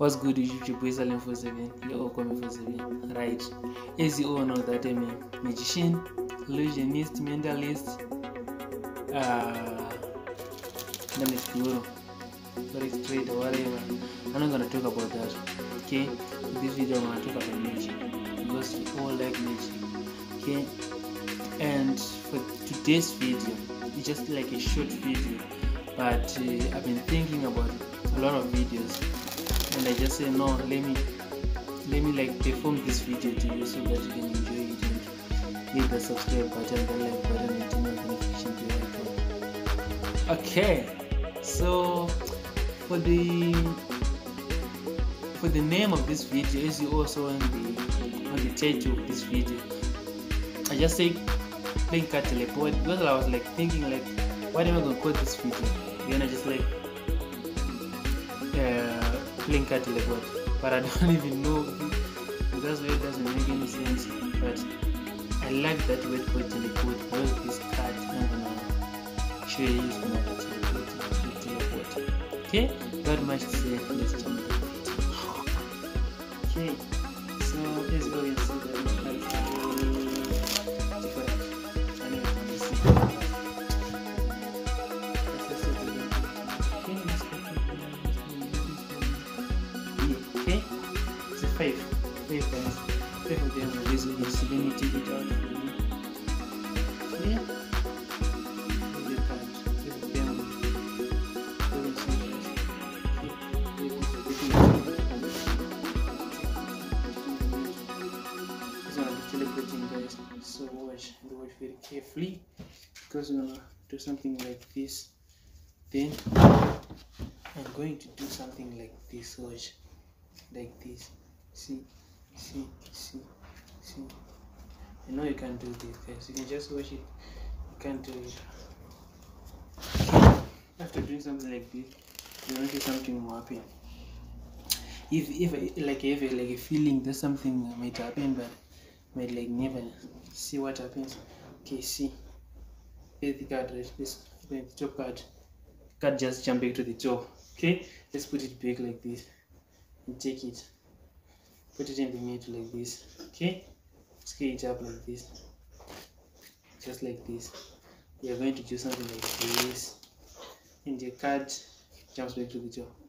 What's good YouTube, your boy Salen47. You all call me 47, right? As you all know that I'm a magician, illusionist, mentalist, or whatever. I'm not gonna talk about that, okay? In this video I'm gonna talk about magic, because we all like magic, okay? And for today's video, it's just like a short video, but I've been thinking about a lot of videos, and I just say no, let me like perform this video to you so that you can enjoy it. And hit the subscribe button, the like button, and turn on the notification bell. Okay, so for the name of this video, as you also on the title of this video, I just say link at teleport, because I was like thinking like, what am I gonna call this video? Then I just like link at teleport, but I don't even know, because it doesn't make any sense. But I like that word for teleport, because this card I'm gonna show you is gonna be teleport. Okay, not much to say. Let's jump right in. Okay, so let's go and see that. Five of them are using this. Let me take it out for you. Okay? Five of them are using this. So I'm teleporting, guys. So watch very carefully, because we're gonna do something like this. Then I'm going to do something like this. Watch. Like this. See. I know you can do these things. You can just watch it. You can't do it. After doing something like this, you know, something will happen. If I have a feeling that something might happen, but might like never see what happens. Okay, see. Here's the card. Let's open the top card. Card just jump back to the top. Okay, let's put it back like this and take it. Put it in the middle like this, okay? Scale it up like this, just like this. We are going to do something like this, and the card jumps back to the top.